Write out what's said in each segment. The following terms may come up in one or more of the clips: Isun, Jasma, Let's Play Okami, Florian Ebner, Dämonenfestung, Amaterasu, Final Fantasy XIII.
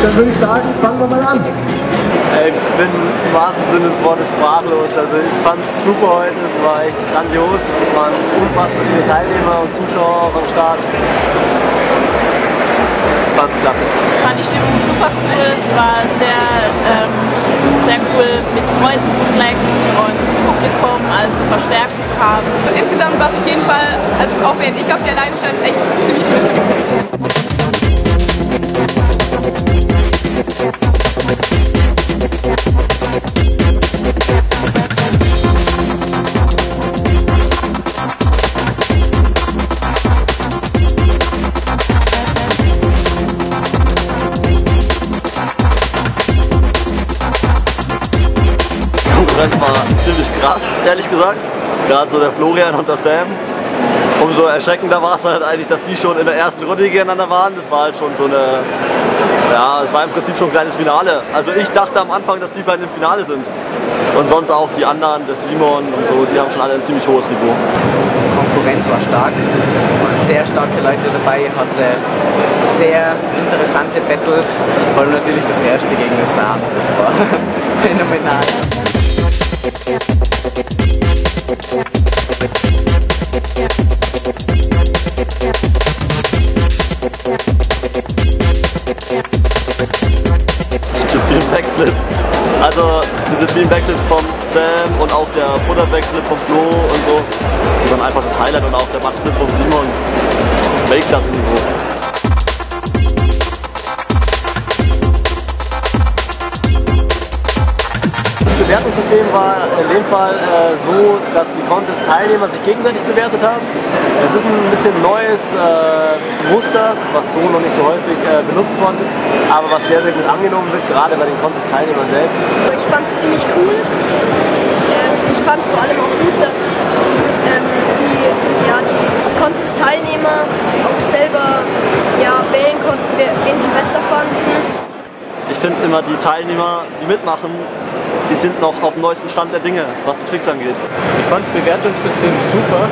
Dann würde ich sagen, fangen wir mal an. Ich bin im wahrsten Sinne des Wortes sprachlos. Also ich fand es super heute, es war echt grandios. Es waren unfassbar viele Teilnehmer und Zuschauer am Start. Ich fand es klasse. Ich fand die Stimmung super cool. Es war sehr, sehr cool, mit Freunden zu slacken und das Publikum als verstärkt zu haben. Und insgesamt war es auf jeden Fall, also auch während ich auf der Leine stand, echt ziemlich coole Stimmung. Das war ziemlich krass, ehrlich gesagt. Gerade so der Florian und der Sam. Umso erschreckender war es halt eigentlich, dass die schon in der ersten Runde gegeneinander waren. Das war halt schon so eine... Ja, es war im Prinzip schon ein kleines Finale. Also ich dachte am Anfang, dass die beiden im Finale sind. Und sonst auch die anderen, der Simon und so, die haben schon alle ein ziemlich hohes Niveau. Die Konkurrenz war stark. Sehr starke Leute dabei, hatte sehr interessante Battles. Vor allem natürlich das erste gegen das Sam. Das war phänomenal. Also diese vielen Backflips vom Sam und auch der Butter-Backflip vom Flo und so, die waren einfach das Highlight und auch der Matchflip vom Simon, Weltklasse-Niveau. Das Bewertungssystem war in dem Fall so, dass die Contest-Teilnehmer sich gegenseitig bewertet haben. Es ist ein bisschen neues Muster, was so noch nicht so häufig benutzt worden ist, aber was sehr, sehr gut angenommen wird, gerade bei den Contest-Teilnehmern selbst. Ich fand es ziemlich cool. Ich fand es vor allem auch gut, dass die Contest-Teilnehmer auch selber wählen konnten, wen sie besser fanden. Ich finde immer, die Teilnehmer, die mitmachen, die sind noch auf dem neuesten Stand der Dinge, was die Tricks angeht. Ich fand das Bewertungssystem super.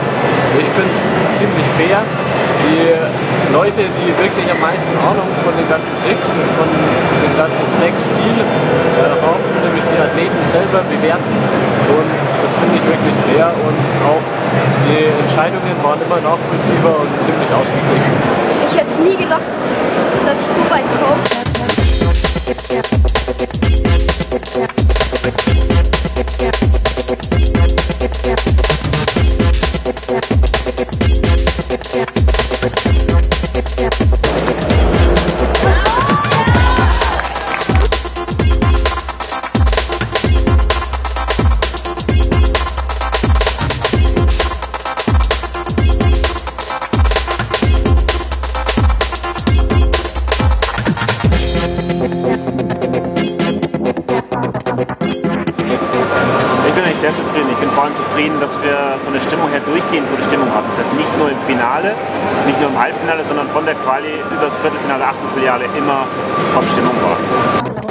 Ich finde es ziemlich fair. Die Leute, die wirklich am meisten Ahnung von den ganzen Tricks und von dem ganzen Snack-Stil haben, nämlich die Athleten selber bewerten. Und das finde ich wirklich fair. Und auch die Entscheidungen waren immer nachvollziehbar und ziemlich ausgeglichen. Ich hätte nie gedacht, dass ich so weit komme. Sehr zufrieden. Ich bin vor allem zufrieden, dass wir von der Stimmung her durchgehend gute Stimmung hatten. Das heißt, nicht nur im Finale, nicht nur im Halbfinale, sondern von der Quali über das Viertelfinale, Achtelfinale immer Top-Stimmung war.